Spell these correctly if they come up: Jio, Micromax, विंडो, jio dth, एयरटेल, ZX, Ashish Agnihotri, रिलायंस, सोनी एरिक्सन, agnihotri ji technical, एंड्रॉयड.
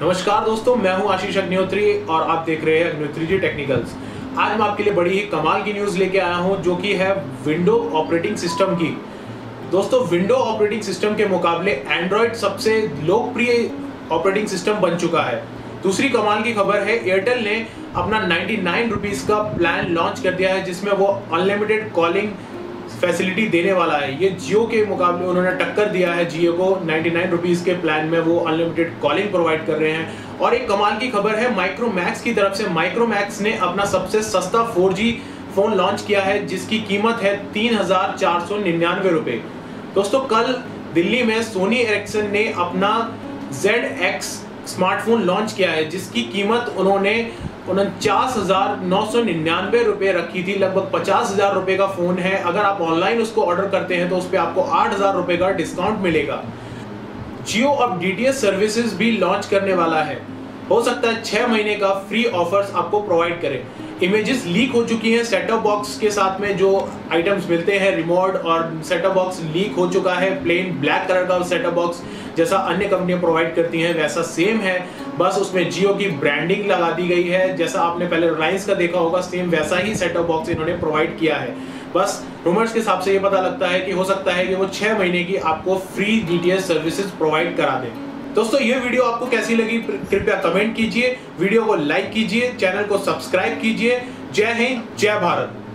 नमस्कार दोस्तों, मैं हूं आशीष अग्निहोत्री और आप देख रहे हैं अग्निहोत्री जी टेक्निकल्स। आज मैं आपके लिए बड़ी ही कमाल की न्यूज़ लेके आया हूं, जो कि है विंडो ऑपरेटिंग सिस्टम की। दोस्तों, विंडो ऑपरेटिंग सिस्टम के मुकाबले एंड्रॉयड सबसे लोकप्रिय ऑपरेटिंग सिस्टम बन चुका है। दूसरी कमाल की खबर है, एयरटेल ने अपना 99 रुपीज़ का प्लान लॉन्च कर दिया है, जिसमें वो अनलिमिटेड कॉलिंग फैसिलिटी देने वाला है। ये जियो के मुकाबले उन्होंने टक्कर दिया है। जियो को 99 रुपीज़ के प्लान में वो अनलिमिटेड कॉलिंग प्रोवाइड कर रहे हैं। और एक कमाल की खबर है, माइक्रोमैक्स की तरफ से माइक्रोमैक्स ने अपना सबसे सस्ता 4G फ़ोन लॉन्च किया है, जिसकी कीमत है 3,499 रुपये। दोस्तों, कल दिल्ली में सोनी एरिक्सन ने अपना ZX स्मार्टफोन लॉन्च किया है, जिसकी कीमत उन्होंने 49,999 रुपये रखी थी। लगभग 50,000 रुपये का फ़ोन है। अगर आप ऑनलाइन उसको ऑर्डर करते हैं तो उस पर आपको 8,000 रुपये का डिस्काउंट मिलेगा। जियो अब DTH सर्विसेज भी लॉन्च करने वाला है। हो सकता है 6 महीने का फ्री ऑफर्स आपको प्रोवाइड करें। इमेजेस लीक हो चुकी हैं सेट टॉप बॉक्स के साथ में, जो आइटम्स मिलते हैं रिमोट और सेट टॉप बॉक्स लीक हो चुका है। प्लेन ब्लैक कलर का सेट टॉप बॉक्स जैसा अन्य कंपनियां प्रोवाइड करती हैं वैसा सेम है, बस उसमें जियो की ब्रांडिंग लगा दी गई है। जैसा आपने पहले रिलायंस का देखा होगा, सेम वैसा ही सेट टॉप बॉक्स इन्होंने प्रोवाइड किया है। बस रूमर्स के हिसाब से ये पता लगता है कि हो सकता है कि वो 6 महीने की आपको फ्री DTH सर्विसेज प्रोवाइड करा दें। दोस्तों, ये वीडियो आपको कैसी लगी कृपया कमेंट कीजिए, वीडियो को लाइक कीजिए, चैनल को सब्सक्राइब कीजिए। जय हिंद, जय भारत।